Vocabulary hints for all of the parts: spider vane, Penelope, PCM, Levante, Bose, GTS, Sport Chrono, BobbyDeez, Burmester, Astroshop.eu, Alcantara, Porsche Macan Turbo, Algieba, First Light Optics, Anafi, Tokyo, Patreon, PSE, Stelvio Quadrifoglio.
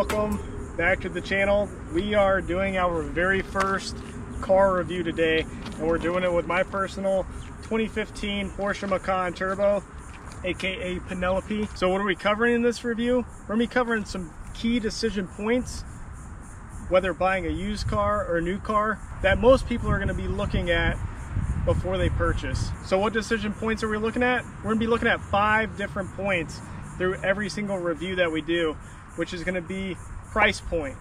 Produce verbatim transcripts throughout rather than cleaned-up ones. welcome back to the channel. We are doing our very first car review today, and we're doing it with my personal twenty fifteen Porsche Macan Turbo, aka Penelope. So what are we covering in this review? We're gonna be covering some key decision points, whether buying a used car or a new car, that most people are gonna be looking at before they purchase. So what decision points are we looking at? We're gonna be looking at five different points through every single review that we do, which is gonna be price point,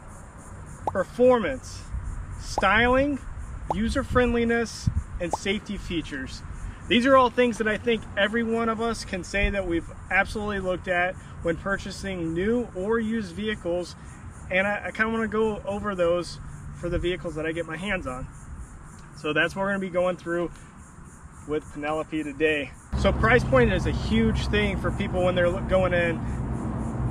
performance, styling, user-friendliness, and safety features. These are all things that I think every one of us can say that we've absolutely looked at when purchasing new or used vehicles, and I, I kinda wanna go over those for the vehicles that I get my hands on. So that's what we're gonna be going through with Penelope today. So price point is a huge thing for people when they're going in.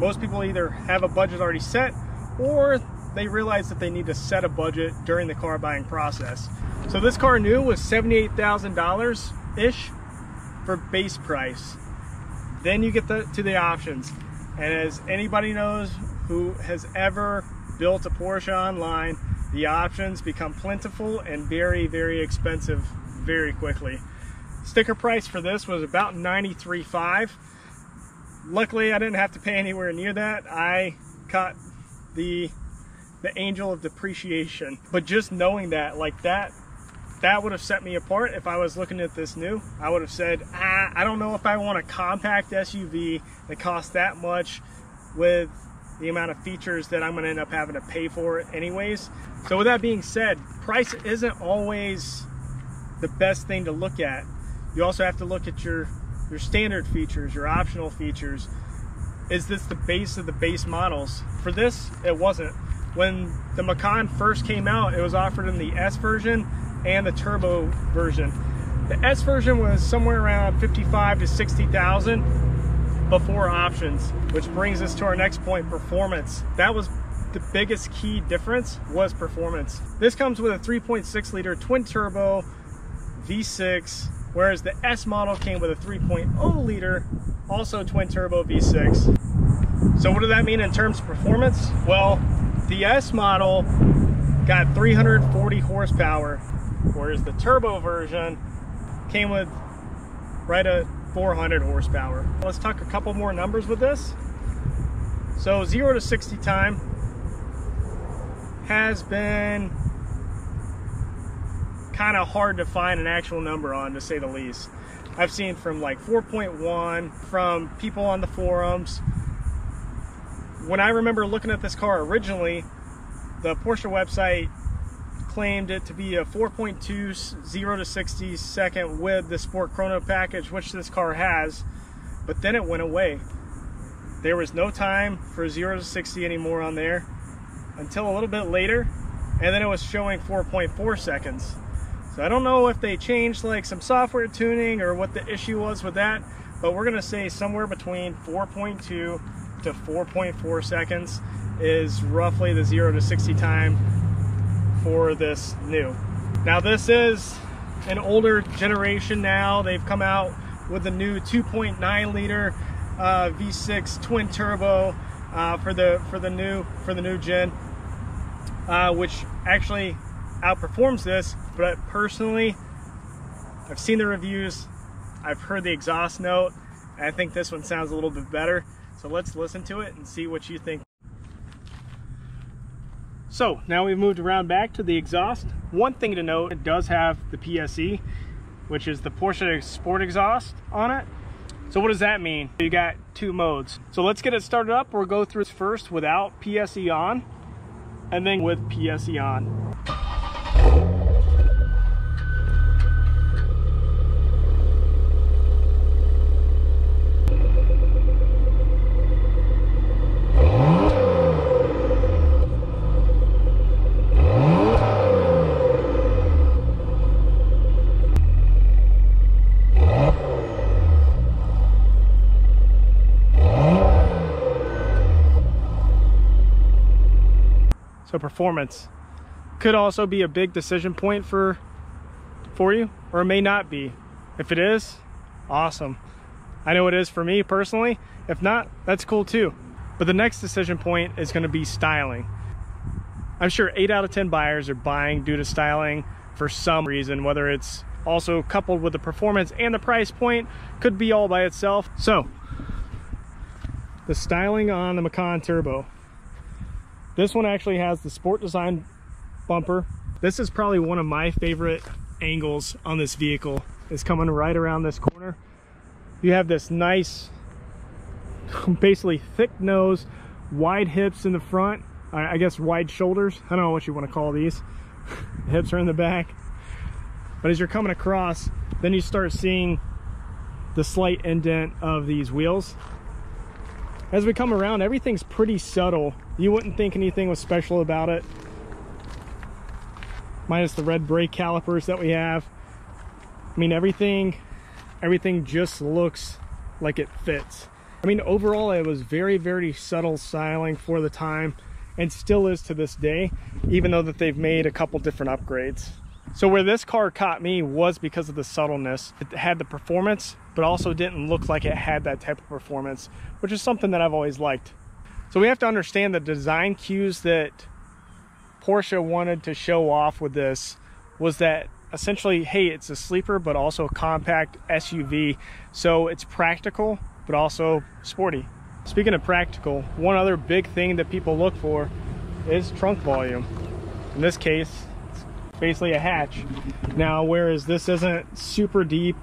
Most people either have a budget already set, or they realize that they need to set a budget during the car buying process. So this car new was seventy-eight thousand dollars-ish for base price. Then you get the, to the options. And as anybody knows who has ever built a Porsche online, the options become plentiful and very, very expensive very quickly. Sticker price for this was about ninety-three thousand five hundred dollars. Luckily, I didn't have to pay anywhere near that. I caught the the angel of depreciation. But just knowing that, like that, that would have set me apart if I was looking at this new. I would have said, ah, I don't know if I want a compact S U V that costs that much with the amount of features that I'm gonna end up having to pay for it anyways. So with that being said, price isn't always the best thing to look at. You also have to look at your, your standard features, your optional features. Is this the base of the base models? For this, it wasn't. When the Macan first came out, it was offered in the S version and the Turbo version. The S version was somewhere around fifty-five to sixty thousand before options, which brings us to our next point, performance. That was the biggest key difference, was performance. This comes with a three point six liter twin turbo V six, whereas the S model came with a three point oh liter, also twin turbo V six. So what does that mean in terms of performance? Well, the S model got three hundred forty horsepower, whereas the turbo version came with right at four hundred horsepower. Let's talk a couple more numbers with this. So zero to sixty time has been kind of hard to find an actual number on, to say the least. I've seen from like four point one from people on the forums. When I remember looking at this car originally, the Porsche website claimed it to be a four point two zero to sixty second with the Sport Chrono package, which this car has, but then it went away. There was no time for zero to sixty anymore on there until a little bit later, and then it was showing four point four seconds. So I don't know if they changed like some software tuning or what the issue was with that, but we're gonna say somewhere between four point two to four point four seconds is roughly the zero to sixty time for this new. Now this is an older generation now. They've come out with the new two point nine liter uh, V six twin turbo uh, for the for the new for the new gen, uh, which actually outperforms this, but personally, I've seen the reviews, I've heard the exhaust note, and I think this one sounds a little bit better. So let's listen to it and see what you think. So now we've moved around back to the exhaust. One thing to note, it does have the P S E, which is the Porsche Sport exhaust on it. So what does that mean? You got two modes. So let's get it started up. We'll go through this first without P S E on, and then with P S E on. So performance could also be a big decision point for for you, or it may not be. If it is, awesome. I know it is for me personally. If not, that's cool too. But the next decision point is going to be styling. I'm sure eight out of ten buyers are buying due to styling for some reason, whether it's also coupled with the performance, and the price point could be all by itself. So the styling on the Macan Turbo. This one actually has the sport design bumper. This is probably one of my favorite angles on this vehicle, is coming right around this corner. You have this nice, basically thick nose, wide hips in the front, I guess wide shoulders. I don't know what you want to call these. The hips are in the back. But as you're coming across, then you start seeing the slight indent of these wheels. As we come around, everything's pretty subtle. You wouldn't think anything was special about it. Minus the red brake calipers that we have. I mean, everything, everything just looks like it fits. I mean, overall, it was very, very subtle styling for the time, and still is to this day, even though that they've made a couple different upgrades. So where this car caught me was because of the subtleness. It had the performance, but also didn't look like it had that type of performance, which is something that I've always liked. So we have to understand the design cues that Porsche wanted to show off with this was that essentially, hey, it's a sleeper, but also a compact S U V. So it's practical, but also sporty. Speaking of practical, one other big thing that people look for is trunk volume. In this case, it's basically a hatch. Now, whereas this isn't super deep,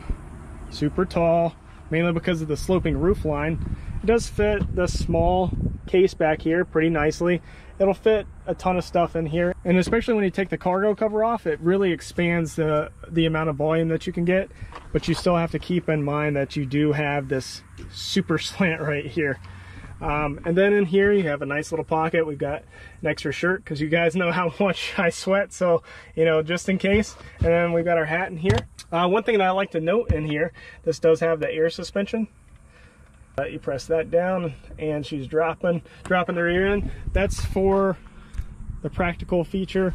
super tall, mainly because of the sloping roof line, it does fit the small case back here pretty nicely. It'll fit a ton of stuff in here, and especially when you take the cargo cover off, it really expands the the amount of volume that you can get. But you still have to keep in mind that you do have this super slant right here, um, and then in here you have a nice little pocket. We've got an extra shirt because you guys know how much I sweat, so you know, just in case. And then we've got our hat in here. Uh, one thing that I like to note in here, this does have the air suspension. Uh, you press that down and she's dropping dropping the rear end. That's for the practical feature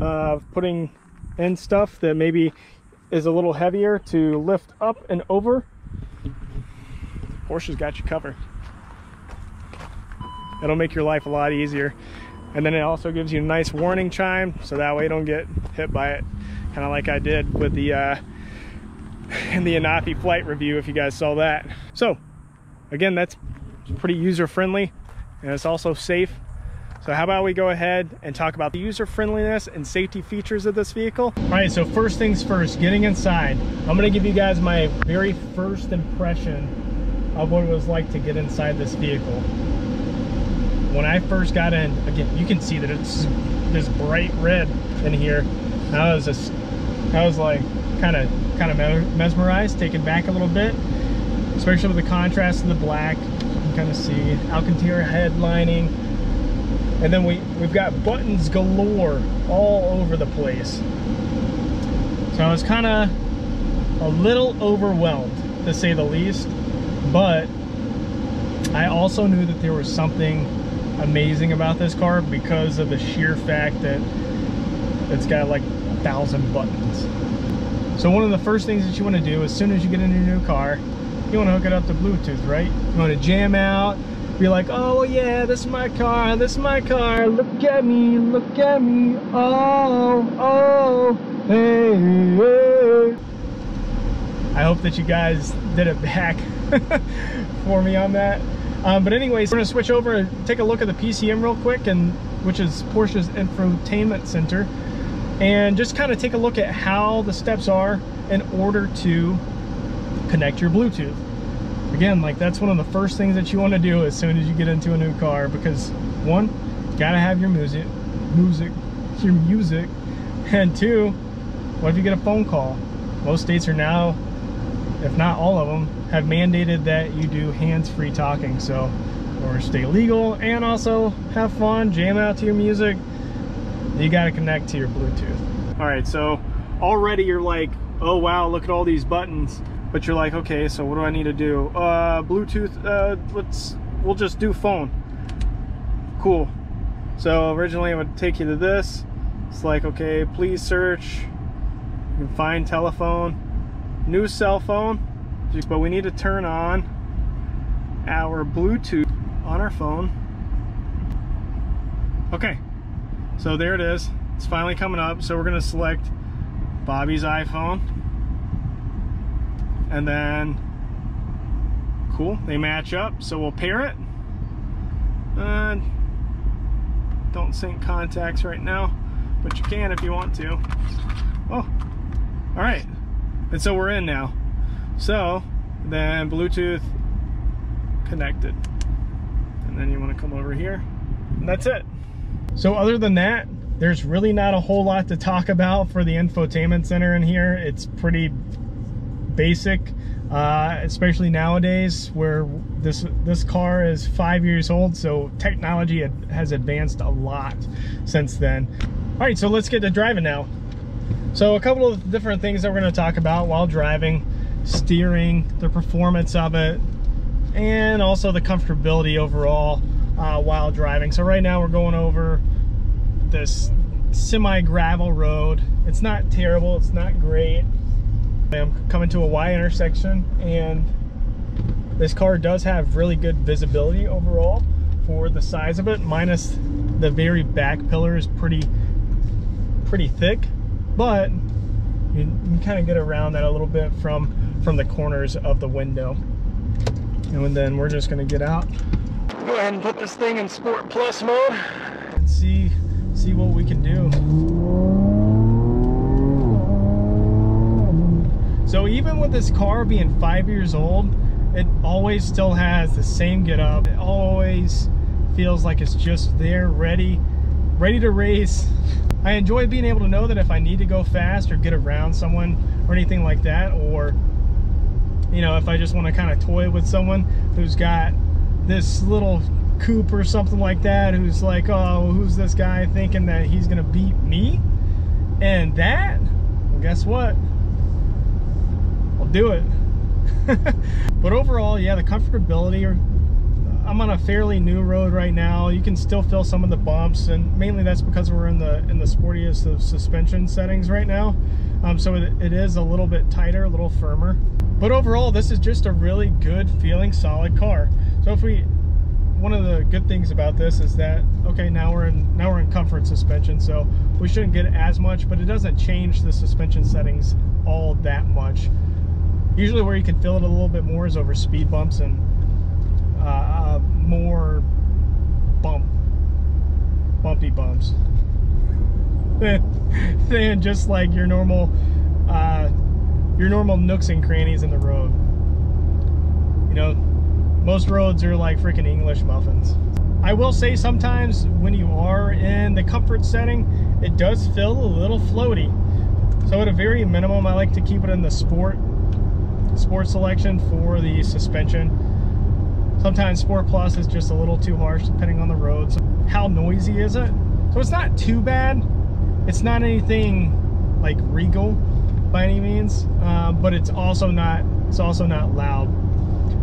of putting in stuff that maybe is a little heavier to lift up and over. Porsche's got you covered. It'll make your life a lot easier. And then it also gives you a nice warning chime, so that way you don't get hit by it, kind of like I did with the uh, in the Anafi flight review, if you guys saw that. So again, that's pretty user-friendly, and it's also safe. So how about we go ahead and talk about the user-friendliness and safety features of this vehicle? All right, so first things first, getting inside. I'm gonna give you guys my very first impression of what it was like to get inside this vehicle. When I first got in, again, you can see that it's this bright red in here. I was just, I was like kind of kind of mesmerized, taken back a little bit. Especially with the contrast of the black, you can kind of see Alcantara headlining. And then we, we've got buttons galore all over the place. So I was kind of a little overwhelmed, to say the least, but I also knew that there was something amazing about this car because of the sheer fact that it's got like a thousand buttons. So one of the first things that you want to do as soon as you get into your new car, you want to hook it up to Bluetooth, right? You want to jam out, be like, oh yeah, this is my car, this is my car, look at me, look at me, oh, oh, hey, hey. I hope that you guys did it back for me on that. Um, but anyways, we're going to switch over and take a look at the P C M real quick, and which is Porsche's infotainment center, and just kind of take a look at how the steps are in order to connect your Bluetooth. Again, like that's one of the first things that you want to do as soon as you get into a new car, because one, you gotta have your music, music, your music, and two, what if you get a phone call? Most states are now, if not all of them, have mandated that you do hands-free talking, so, or stay legal, and also have fun, jam out to your music, you gotta connect to your Bluetooth. All right, so already you're like, oh wow, look at all these buttons. But you're like, okay, so what do I need to do? Uh, Bluetooth, uh, let's, we'll just do phone. Cool. So originally it would take you to this. It's like, okay, please search. You can find telephone. New cell phone. But we need to turn on our Bluetooth on our phone. Okay, so there it is. It's finally coming up. So we're gonna select Bobby's iPhone, and then cool, they match up. So we'll pair it. Uh, don't sync contacts right now, but you can if you want to. Oh, all right. And so we're in now. So then Bluetooth connected, and then you want to come over here, and that's it. So other than that, there's really not a whole lot to talk about for the infotainment center in here. It's pretty basic, uh, especially nowadays where this this car is five years old, so technology has advanced a lot since then. All right, so let's get to driving now. So a couple of different things that we're going to talk about while driving: steering, the performance of it, and also the comfortability overall uh, while driving. So right now we're going over this semi gravel road. It's not terrible, it's not great. I'm coming to a Y intersection, and this car does have really good visibility overall for the size of it, minus the very back pillar is pretty pretty thick, but you can kind of get around that a little bit from from the corners of the window. And then we're just gonna get out, go ahead and put this thing in Sport Plus mode and see see what we can do. So even with this car being five years old, it always still has the same get up. It always feels like it's just there, ready ready to race. I enjoy being able to know that if I need to go fast or get around someone or anything like that, or you know, if I just want to kind of toy with someone who's got this little coupe or something like that, who's like, oh, who's this guy thinking that he's gonna beat me? And that, well, guess what? I'll do it. But overall, yeah, the comfortability. I'm on a fairly new road right now. You can still feel some of the bumps, and mainly that's because we're in the in the sportiest of suspension settings right now. Um, so it, it is a little bit tighter, a little firmer. But overall, this is just a really good feeling, solid car. So if we, one of the good things about this is that, okay, now we're in now we're in comfort suspension, so we shouldn't get as much, but it doesn't change the suspension settings all that much. Usually where you can feel it a little bit more is over speed bumps and uh, more bump, bumpy bumps than just like your normal, uh, your normal nooks and crannies in the road. You know, most roads are like freaking English muffins. I will say sometimes when you are in the comfort setting, it does feel a little floaty. So at a very minimum, I like to keep it in the sport, sport selection for the suspension. Sometimes Sport Plus is just a little too harsh depending on the road. So how noisy is it? So it's not too bad. It's not anything like regal by any means, uh, but it's also not it's also not loud.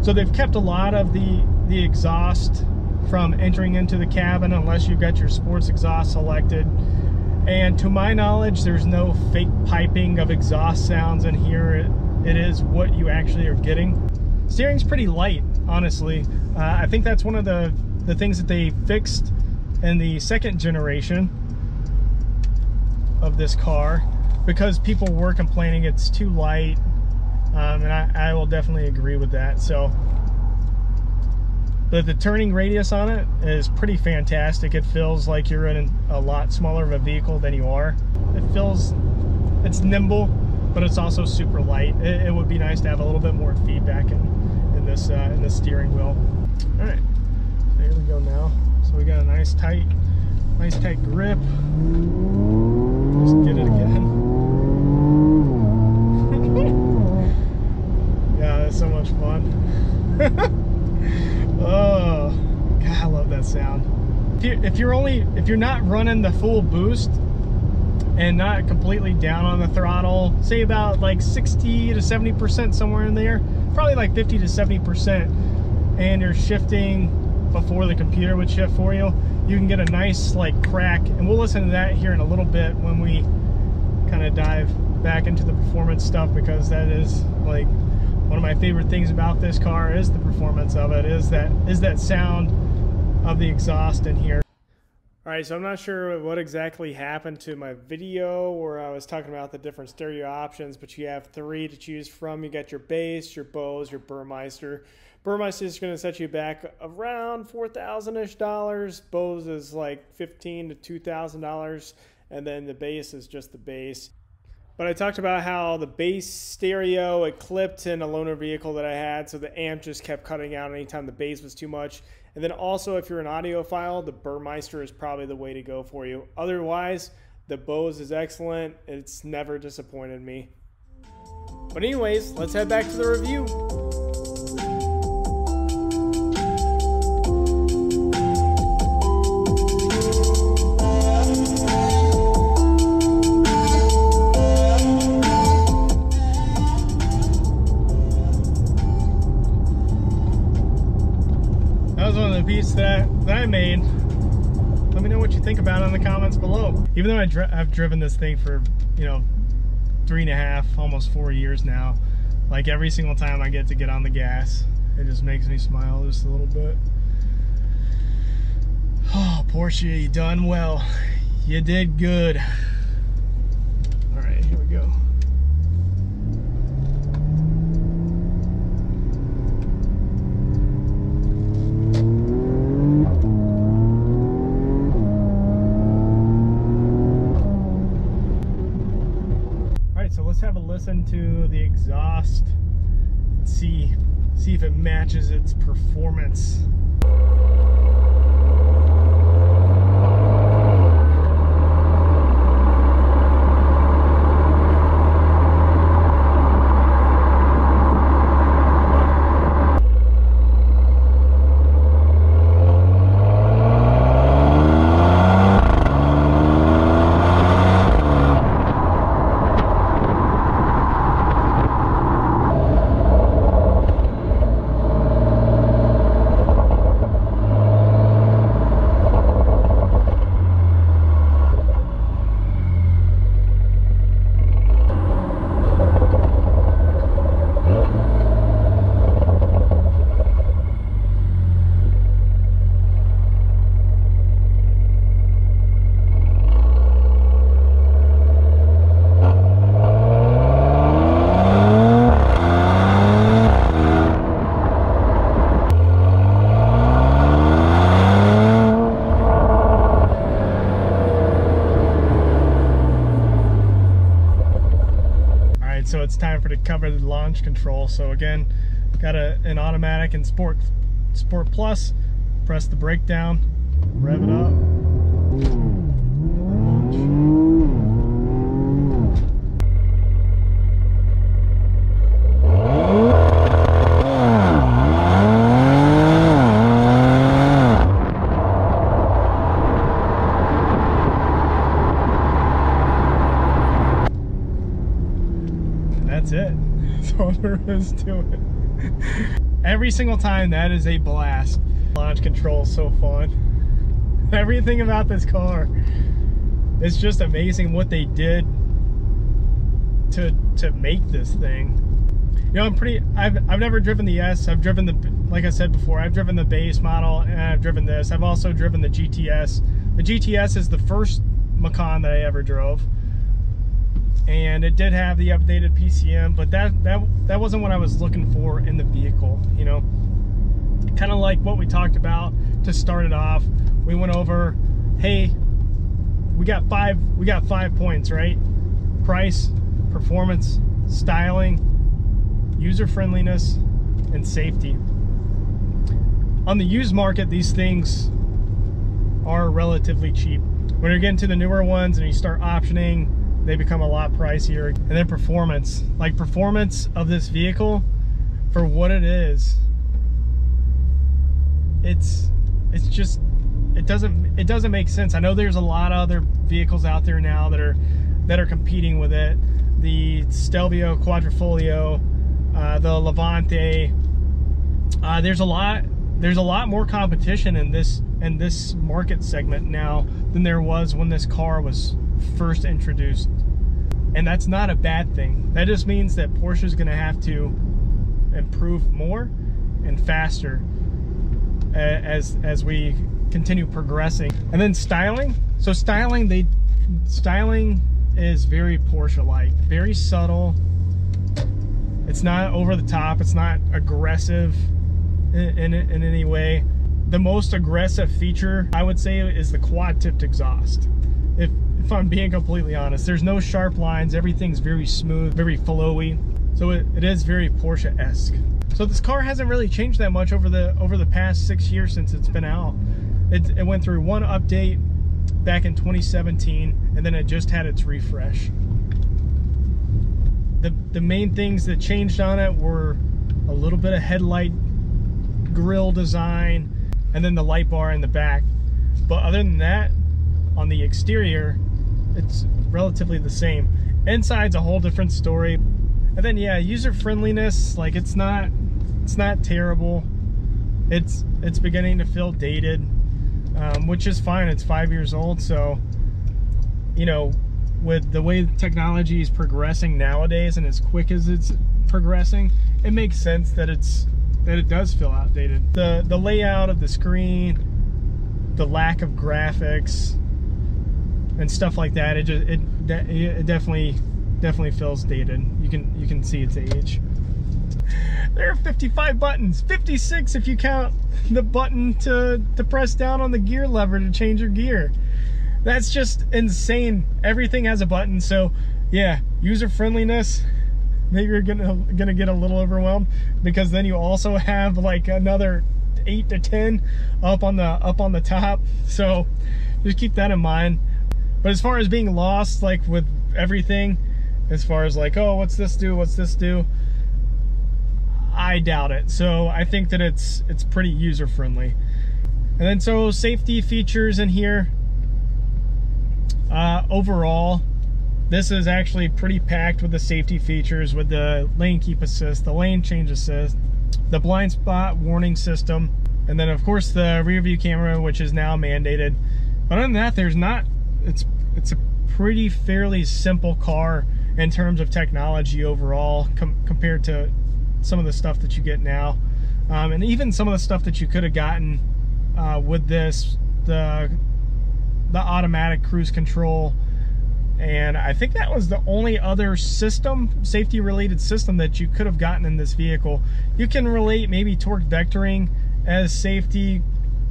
So they've kept a lot of the the exhaust from entering into the cabin unless you've got your sports exhaust selected, and to my knowledge there's no fake piping of exhaust sounds in here. It, it is what you actually are getting. Steering's pretty light, honestly. uh, I think that's one of the the things that they fixed in the second generation of this car, because people were complaining it's too light, um, and I, I will definitely agree with that. So, but the turning radius on it is pretty fantastic. It feels like you're in a lot smaller of a vehicle than you are. It feels, it's nimble, but it's also super light. It, it would be nice to have a little bit more feedback in, in this uh, in the steering wheel. All right, so here we go now. So we got a nice tight, nice tight grip. Let's get it again. Yeah, that's so much fun. Oh, God, I love that sound. If, you, if you're only, if you're not running the full boost and not completely down on the throttle, say about like sixty to seventy percent, somewhere in there, probably like fifty to seventy percent, and you're shifting before the computer would shift for you, you can get a nice like crack, and we'll listen to that here in a little bit when we kind of dive back into the performance stuff, because that is like one of my favorite things about this car is the performance of it, is that is that sound of the exhaust in here. All right, so I'm not sure what exactly happened to my video where I was talking about the different stereo options, but you have three to choose from. You got your bass, your Bose, your Burmester. Burmester is going to set you back around four thousand ish dollars. Bose is like fifteen to two thousand dollars, and then the bass is just the bass. But I talked about how the bass stereo, it clipped in a loaner vehicle that I had, so the amp just kept cutting out anytime the bass was too much. And then also, if you're an audiophile, the Burmester is probably the way to go for you. Otherwise, the Bose is excellent. It's never disappointed me. But anyways, let's head back to the review. That, that I made. Let me know what you think about it in the comments below. Even though I dri I've driven this thing for, you know, three and a half, almost four years now, like every single time I get to get on the gas, it just makes me smile just a little bit. Oh, Porsche, you done well. You did good. All right, here we go. Listen to the exhaust, see see if it matches its performance. So it's time for to cover the launch control. So again, got a, an automatic and sport sport plus. Press the brake down, rev it up. Is to it. Every single time, that is a blast. Launch control is so fun. Everything about this car, it's just amazing what they did to to make this thing. You know, I'm pretty. I've I've never driven the S. I've driven the, like I said before, I've driven the base model and I've driven this. I've also driven the G T S. The G T S is the first Macan that I ever drove. And it did have the updated P C M, but that that that wasn't what I was looking for in the vehicle. You know, kind of like what we talked about to start it off. We went over, hey, we got five we got five points, right? Price, performance, styling, user friendliness, and safety. On the used market, these things are relatively cheap. When you're getting to the newer ones and you start optioning, they become a lot pricier. And then performance, like performance of this vehicle for what it is, it's it's just, it doesn't it doesn't make sense. I know there's a lot of other vehicles out there now that are that are competing with it. The Stelvio Quadrifoglio, uh, the Levante. Uh, there's a lot there's a lot more competition in this in this market segment now than there was when this car was first introduced, and that's not a bad thing. That just means that Porsche is going to have to improve more and faster as as we continue progressing. And then styling. So styling, they styling is very Porsche-like, very subtle. It's not over the top. It's not aggressive in, in, in any way. The most aggressive feature, I would say, is the quad-tipped exhaust. If, if I'm being completely honest, there's no sharp lines. Everything's very smooth, very flowy. So it, it is very Porsche-esque. So this car hasn't really changed that much over the over the past six years since it's been out. It, it went through one update back in twenty seventeen, and then it just had its refresh. The, the main things that changed on it were a little bit of headlight grille design, and then the light bar in the back. But other than that, on the exterior, it's relatively the same. Inside's a whole different story. And then, yeah, user friendliness, like it's not it's not terrible. It's it's beginning to feel dated, um, which is fine. It's five years old, so, you know, with the way technology is progressing nowadays and as quick as it's progressing, it makes sense that it's that it does feel outdated. The the layout of the screen, the lack of graphics and stuff like that, it just it it definitely definitely feels dated. You can you can see its age. There are fifty-five buttons, fifty-six if you count the button to to press down on the gear lever to change your gear. That's just insane. Everything has a button. So yeah, user friendliness, maybe you're gonna gonna get a little overwhelmed, because then you also have like another eight to ten up on the up on the top. So just keep that in mind. But as far as being lost, like with everything, as far as like, oh, what's this do, what's this do, I doubt it. So I think that it's it's pretty user friendly. And then so safety features in here. Uh, overall, this is actually pretty packed with the safety features, with the lane keep assist, the lane change assist, the blind spot warning system, and then of course the rear view camera, which is now mandated. But other than that, there's not, it's it's a pretty fairly simple car in terms of technology overall, com compared to some of the stuff that you get now, um, and even some of the stuff that you could have gotten uh, with this, the the automatic cruise control. And I think that was the only other system, safety related system, that you could have gotten in this vehicle. You can relate maybe torque vectoring as safety,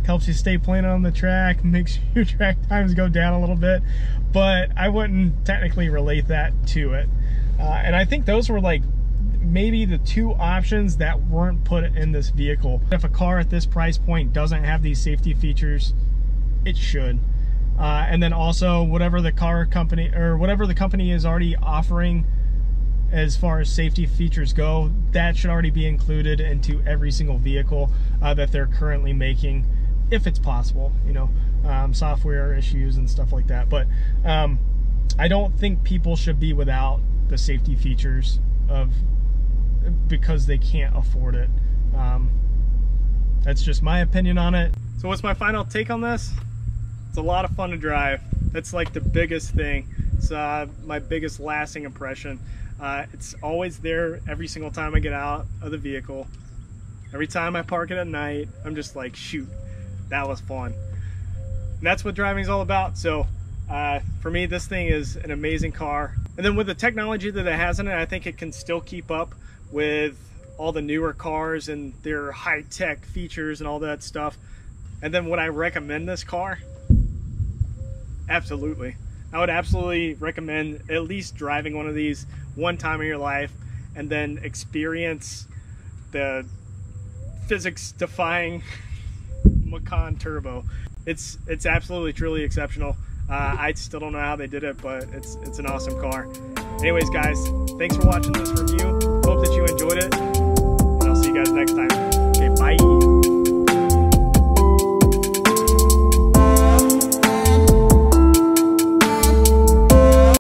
helps you stay plain on the track, makes your track times go down a little bit, but I wouldn't technically relate that to it. Uh, and I think those were like maybe the two options that weren't put in this vehicle. If a car at this price point doesn't have these safety features, it should. Uh, and then also whatever the car company or whatever the company is already offering as far as safety features go, that should already be included into every single vehicle uh, that they're currently making, if it's possible, you know, um, software issues and stuff like that. But um, I don't think people should be without the safety features of because they can't afford it. Um, that's just my opinion on it. So what's my final take on this? It's a lot of fun to drive. That's like the biggest thing. It's uh, my biggest lasting impression. Uh, it's always there every single time I get out of the vehicle. Every time I park it at night, I'm just like, shoot, that was fun. And that's what driving is all about. So uh, for me, this thing is an amazing car. And then with the technology that it has in it, I think it can still keep up with all the newer cars and their high-tech features and all that stuff. And then would I recommend this car? Absolutely. I would absolutely recommend at least driving one of these one time in your life, and then experience the physics defying Macan Turbo. It's it's absolutely truly exceptional. Uh, I still don't know how they did it, but it's it's an awesome car. Anyways, guys, thanks for watching this review.